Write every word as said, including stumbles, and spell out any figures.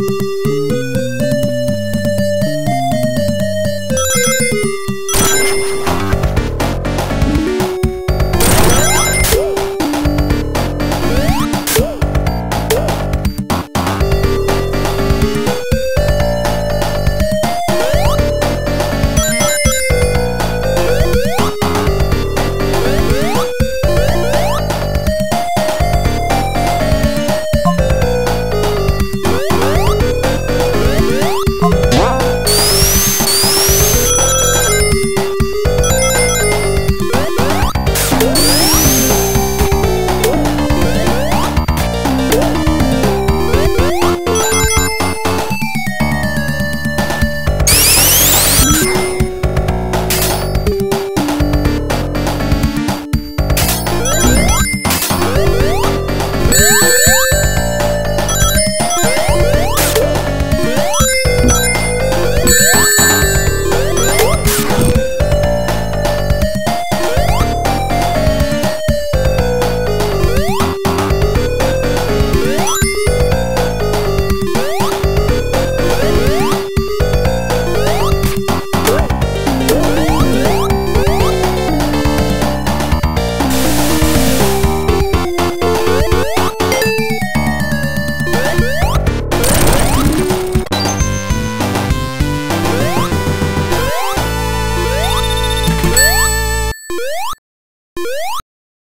You